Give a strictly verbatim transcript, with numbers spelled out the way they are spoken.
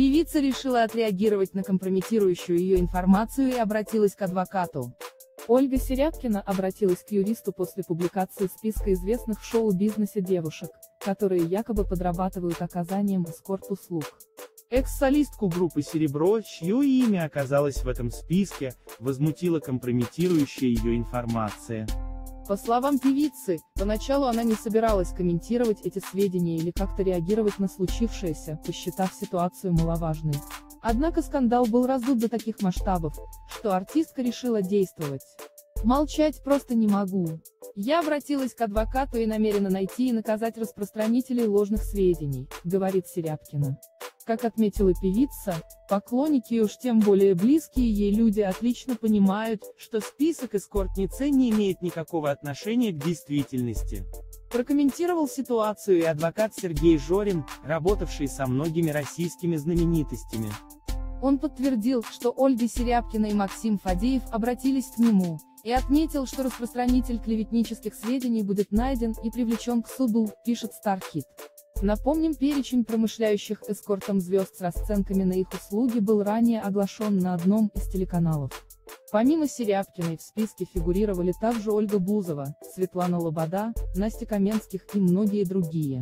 Певица решила отреагировать на компрометирующую ее информацию и обратилась к адвокату. Ольга Серябкина обратилась к юристу после публикации списка известных в шоу-бизнесе девушек, которые якобы подрабатывают оказанием эскорт-услуг. Экс-солистку группы «Серебро», чье имя оказалось в этом списке, возмутила компрометирующая ее информация. По словам певицы, поначалу она не собиралась комментировать эти сведения или как-то реагировать на случившееся, посчитав ситуацию маловажной. Однако скандал был раздут до таких масштабов, что артистка решила действовать. «Молчать просто не могу. Я обратилась к адвокату и намерена найти и наказать распространителей ложных сведений», — говорит Серябкина. Как отметила певица, поклонники и уж тем более близкие ей люди отлично понимают, что список эскортницы не имеет никакого отношения к действительности. Прокомментировал ситуацию и адвокат Сергей Жорин, работавший со многими российскими знаменитостями. Он подтвердил, что Ольга Серябкина и Максим Фадеев обратились к нему, и отметил, что распространитель клеветнических сведений будет найден и привлечен к суду, пишет StarHit. Напомним, перечень промышляющих эскортом звезд с расценками на их услуги был ранее оглашен на одном из телеканалов. Помимо Серябкиной в списке фигурировали также Ольга Бузова, Светлана Лобода, Настя Каменских и многие другие.